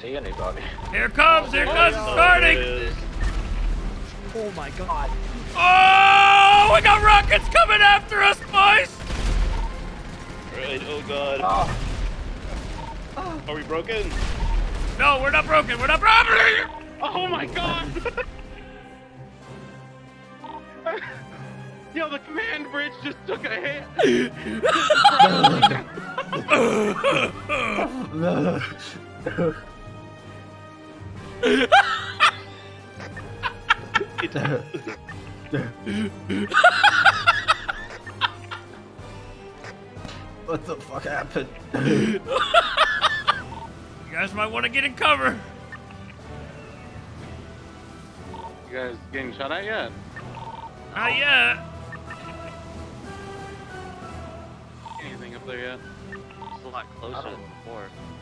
see anybody. Here comes starting! Oh my god. Oh, we got rockets coming after us, boys! Right, oh god. Are we broken? No, we're not broken, we're not broken! Oh my god! Yo, the command bridge just took a hit. What the fuck happened? You guys might want to get in cover. You guys getting shot at yet? Not yet. Anything up there yet? It's a lot closer than before.